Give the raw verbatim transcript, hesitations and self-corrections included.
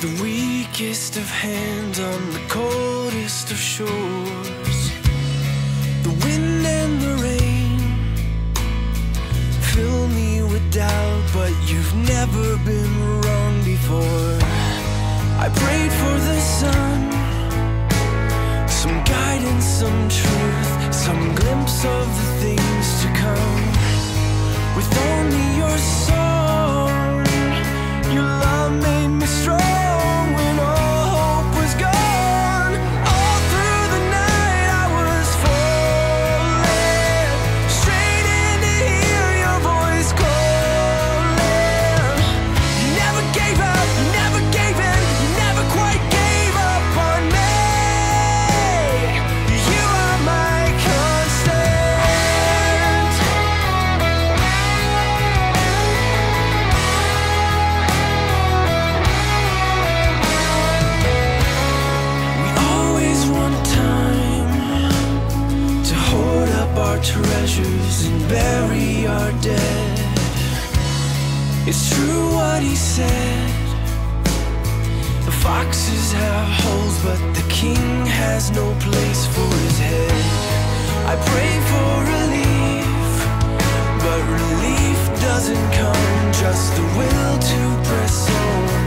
The weakest of hands on the coldest of shores. The wind and the rain fill me with doubt, but you've never been wrong before. I prayed for the sun, some guidance, some truth, some glimpse of the things to come. With only your song, your love made me strong. Treasures and bury our dead. It's true what he said, the foxes have holes but the king has no place for his head. I pray for relief, but relief doesn't come, just the will to press on.